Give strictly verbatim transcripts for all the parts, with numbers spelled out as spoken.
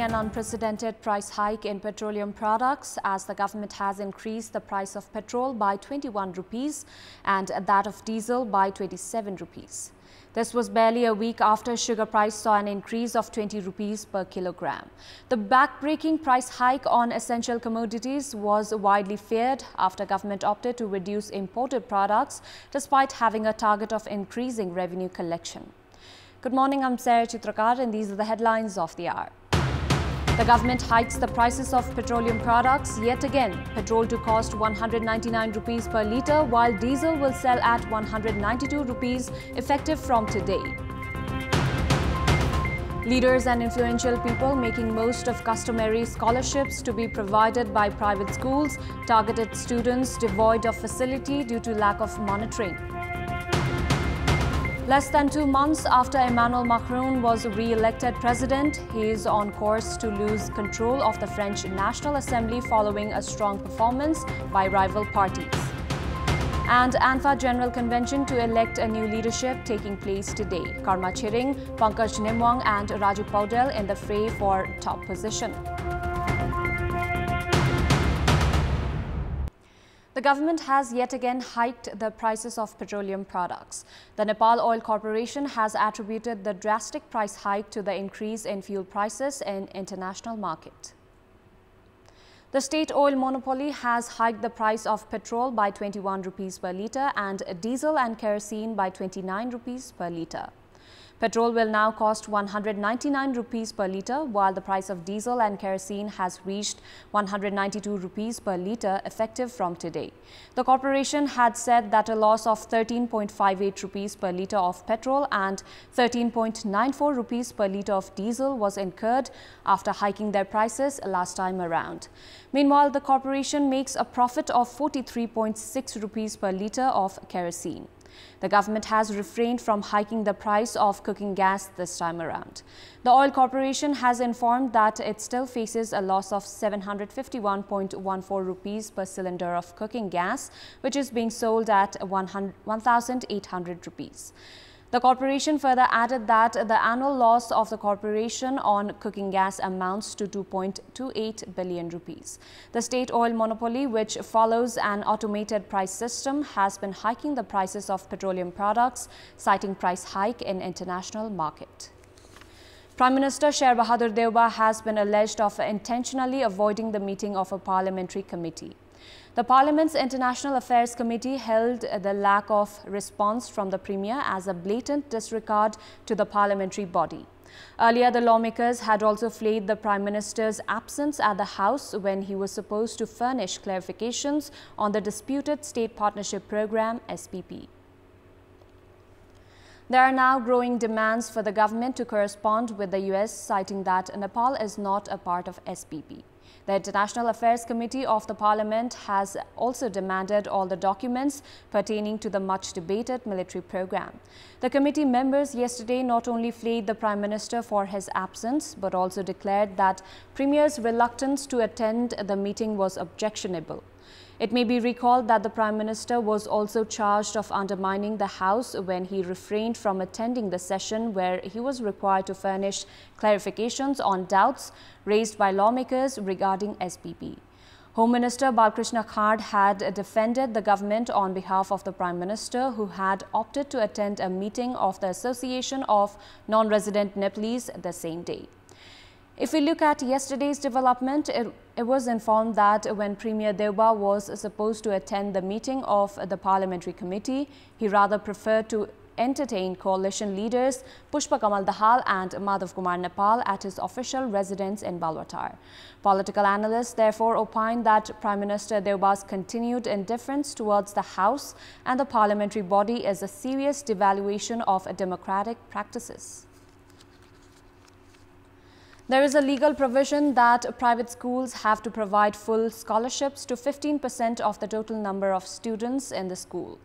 see an unprecedented price hike in petroleum products as the government has increased the price of petrol by twenty-one rupees and that of diesel by twenty-seven rupees. This was barely a week after sugar price saw an increase of twenty rupees per kilogram. The backbreaking price hike on essential commodities was widely feared after government opted to reduce imported products despite having a target of increasing revenue collection. Good morning, I'm Sarah Chitrakar and these are the headlines of the hour. The government hikes the prices of petroleum products yet again. Petrol to cost one hundred ninety-nine rupees per litre, while diesel will sell at one hundred ninety-two rupees effective from today. Leaders and influential people making most of customary scholarships to be provided by private schools targeted students devoid of facility due to lack of monitoring. Less than two months after Emmanuel Macron was re-elected president, he is on course to lose control of the French National Assembly following a strong performance by rival parties. And ANFA General Convention to elect a new leadership taking place today. Karma Chiring, Pankaj Nembang and Rajiv Poudel in the fray for top position. The government has yet again hiked the prices of petroleum products. The Nepal Oil Corporation has attributed the drastic price hike to the increase in fuel prices in the international market. The state oil monopoly has hiked the price of petrol by twenty-one rupees per litre and diesel and kerosene by twenty-nine rupees per litre. Petrol will now cost one hundred ninety-nine rupees per litre, while the price of diesel and kerosene has reached one hundred ninety-two rupees per litre effective from today. The corporation had said that a loss of thirteen point five eight rupees per litre of petrol and thirteen point nine four rupees per litre of diesel was incurred after hiking their prices last time around. Meanwhile, the corporation makes a profit of forty-three point six rupees per litre of kerosene. The government has refrained from hiking the price of cooking gas this time around. The oil corporation has informed that it still faces a loss of seven hundred fifty-one point one four rupees per cylinder of cooking gas, which is being sold at one thousand eight hundred rupees. The corporation further added that the annual loss of the corporation on cooking gas amounts to two point two eight billion rupees. The state oil monopoly, which follows an automated price system, has been hiking the prices of petroleum products, citing price hike in international market. Prime Minister Sher Bahadur Deuba has been alleged of intentionally avoiding the meeting of a parliamentary committee. The Parliament's International Affairs Committee held the lack of response from the Premier as a blatant disregard to the parliamentary body. Earlier, the lawmakers had also flayed the Prime Minister's absence at the House when he was supposed to furnish clarifications on the disputed State Partnership Programme, S P P. There are now growing demands for the government to correspond with the U S, citing that Nepal is not a part of S P P. The International Affairs Committee of the Parliament has also demanded all the documents pertaining to the much-debated military program. The committee members yesterday not only flayed the Prime Minister for his absence, but also declared that Premier's reluctance to attend the meeting was objectionable. It may be recalled that the Prime Minister was also charged of undermining the House when he refrained from attending the session where he was required to furnish clarifications on doubts raised by lawmakers regarding S P P. Home Minister Bal Krishna Khard had defended the government on behalf of the Prime Minister, who had opted to attend a meeting of the Association of Non-Resident Nepalese the same day. If we look at yesterday's development, it, it was informed that when Premier Deuba was supposed to attend the meeting of the parliamentary committee, he rather preferred to entertain coalition leaders Pushpa Kamal Dahal and Madhav Kumar Nepal at his official residence in Balwatar. Political analysts therefore opined that Prime Minister Deuba's continued indifference towards the House and the parliamentary body is a serious devaluation of democratic practices. There is a legal provision that private schools have to provide full scholarships to fifteen percent of the total number of students in the school.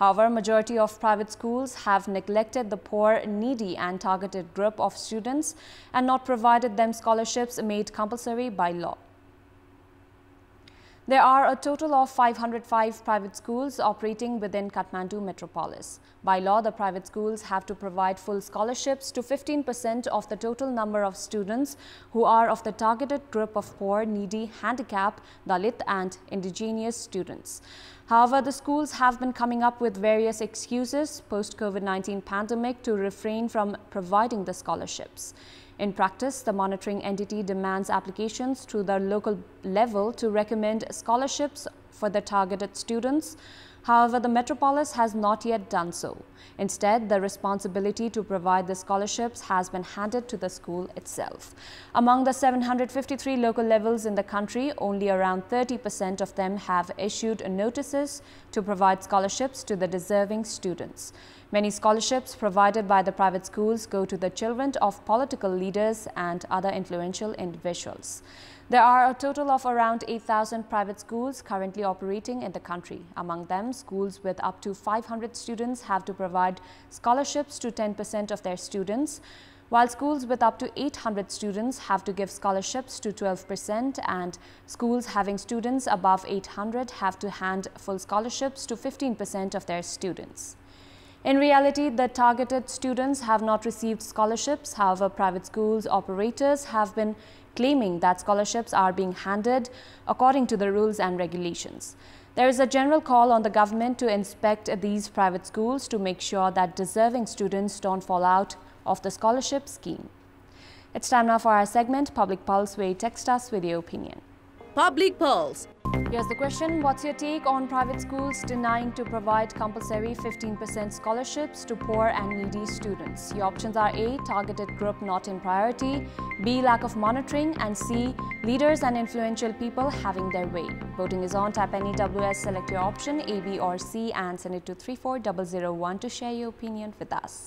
However, majority of private schools have neglected the poor, needy and targeted group of students and not provided them scholarships made compulsory by law. There are a total of five hundred five private schools operating within Kathmandu Metropolis. By law, the private schools have to provide full scholarships to fifteen percent of the total number of students who are of the targeted group of poor, needy, handicapped, Dalit and indigenous students. However, the schools have been coming up with various excuses post-COVID nineteen pandemic to refrain from providing the scholarships. In practice, the monitoring entity demands applications through the local level to recommend scholarships for the targeted students. However, the metropolis has not yet done so. Instead, the responsibility to provide the scholarships has been handed to the school itself. Among the seven hundred fifty-three local levels in the country, only around thirty percent of them have issued notices to provide scholarships to the deserving students. Many scholarships provided by the private schools go to the children of political leaders and other influential individuals. There are a total of around eight thousand private schools currently operating in the country. Among them, schools with up to five hundred students have to provide scholarships to ten percent of their students, while schools with up to eight hundred students have to give scholarships to twelve percent, and schools having students above eight hundred have to hand full scholarships to fifteen percent of their students. In reality, the targeted students have not received scholarships. However, private schools operators have been claiming that scholarships are being handed according to the rules and regulations. There is a general call on the government to inspect these private schools to make sure that deserving students don't fall out of the scholarship scheme. It's time now for our segment, Public Pulse, where you text us with your opinion. Public Pulse. Here's the question. What's your take on private schools denying to provide compulsory fifteen percent scholarships to poor and needy students? Your options are A, targeted group not in priority, B, lack of monitoring, and C, leaders and influential people having their way. Voting is on. Tap any W S, select your option A, B or C and send it to three four zero zero one to share your opinion with us.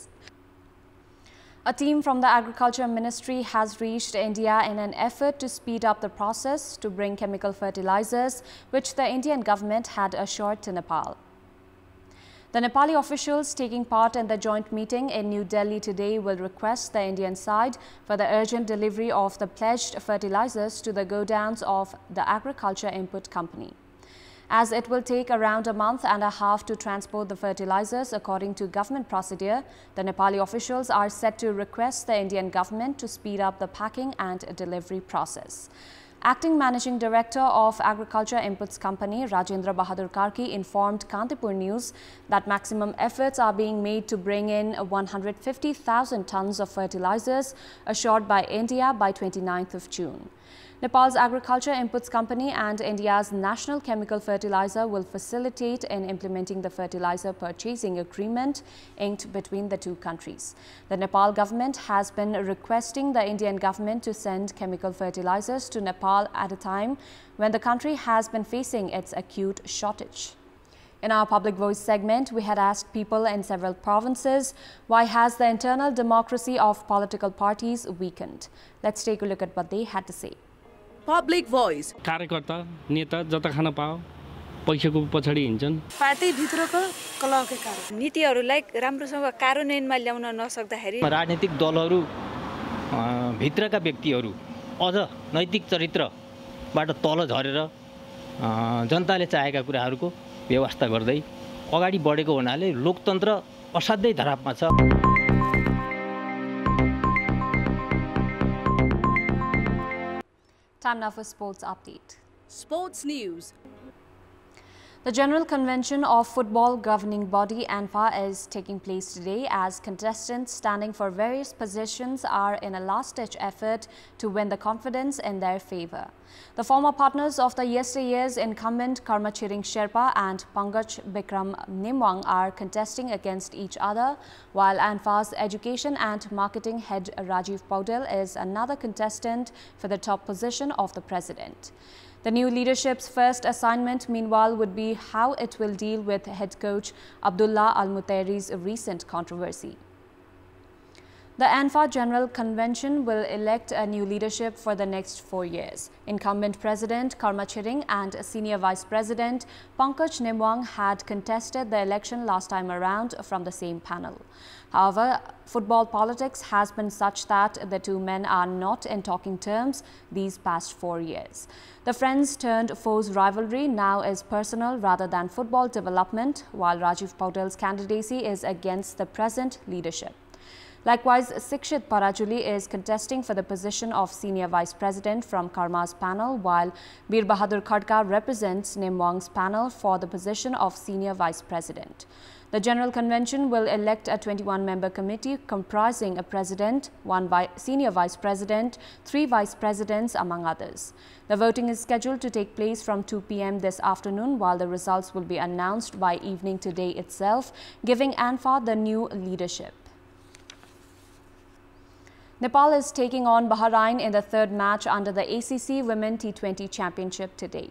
A team from the Agriculture Ministry has reached India in an effort to speed up the process to bring chemical fertilizers, which the Indian government had assured to Nepal. The Nepali officials taking part in the joint meeting in New Delhi today will request the Indian side for the urgent delivery of the pledged fertilizers to the godowns of the Agriculture Input Company, as it will take around a month and a half to transport the fertilizers according to government procedure. The Nepali officials are set to request the Indian government to speed up the packing and delivery process. Acting Managing Director of Agriculture Inputs Company, Rajendra Bahadur Karki, informed Kantipur News that maximum efforts are being made to bring in one hundred fifty thousand tons of fertilizers assured by India by twenty-ninth of June. Nepal's Agriculture Inputs Company and India's National Chemical Fertilizer will facilitate in implementing the fertilizer purchasing agreement inked between the two countries. The Nepal government has been requesting the Indian government to send chemical fertilizers to Nepal at a time when the country has been facing its acute shortage. In our Public Voice segment, we had asked people in several provinces, why has the internal democracy of political parties weakened? Let's take a look at what they had to say. Public Voice. Karyakarta, neta, jata khana pao, paisa ko pachadi hinchan. Party bhitrako kalankai karan. Nitiharu lai ramrosanga karyaन्वयनमा ल्याउन नसक्दाखेरि राजनीतिक दलहरु भित्रका व्यक्तिहरु अझ नैतिक चरित्रबाट तल झरेर जनताले चाहेका कुराहरुको व्यवस्था गर्दै अगाडि बढेको हुनाले लोकतन्त्र असाध्यै धरापमा छ। Time now for sports update. Sports news. The General Convention of Football Governing Body ANFA is taking place today as contestants standing for various positions are in a last-ditch effort to win the confidence in their favour. The former partners of the yesteryear's incumbent Karma Chiring Sherpa and Pankaj Bikram Nembang are contesting against each other, while ANFA's Education and Marketing Head Rajiv Poudel is another contestant for the top position of the president. The new leadership's first assignment, meanwhile, would be how it will deal with head coach Abdullah Al-Mutairi's recent controversy. The ANFA General Convention will elect a new leadership for the next four years. Incumbent President Karma Chiring and Senior Vice President Pankaj Nembang had contested the election last time around from the same panel. However, football politics has been such that the two men are not in talking terms these past four years. The friends-turned-foes rivalry now is personal rather than football development, while Rajiv Poudel's candidacy is against the present leadership. Likewise, Sikshit Parajuli is contesting for the position of Senior Vice President from Karma's panel, while Bir Bahadur Khadka represents Nembang's panel for the position of Senior Vice President. The General Convention will elect a twenty-one member committee comprising a President, one vi Senior Vice President, three Vice Presidents, among others. The voting is scheduled to take place from two p m this afternoon, while the results will be announced by evening today itself, giving ANFA the new leadership. Nepal is taking on Bahrain in the third match under the A C C Women T twenty Championship today.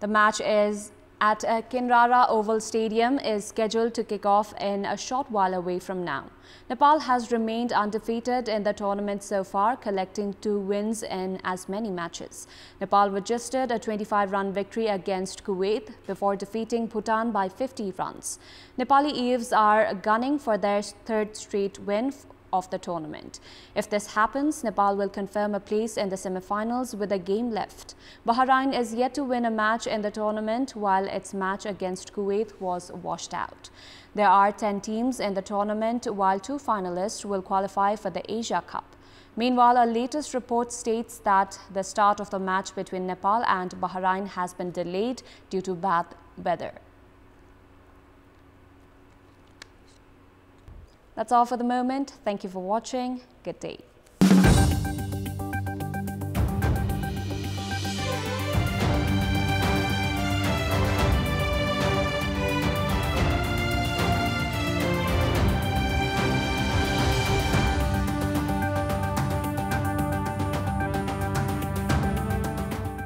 The match is at Kinrara Oval Stadium is scheduled to kick off in a short while away from now. Nepal has remained undefeated in the tournament so far, collecting two wins in as many matches. Nepal registered a twenty-five run victory against Kuwait before defeating Bhutan by fifty runs. Nepali Eves are gunning for their third straight win of the tournament. If this happens, Nepal will confirm a place in the semi-finals with a game left. Bahrain is yet to win a match in the tournament, while its match against Kuwait was washed out. There are ten teams in the tournament, while two finalists will qualify for the Asia Cup. Meanwhile, a latest report states that the start of the match between Nepal and Bahrain has been delayed due to bad weather. That's all for the moment. Thank you for watching. Good day.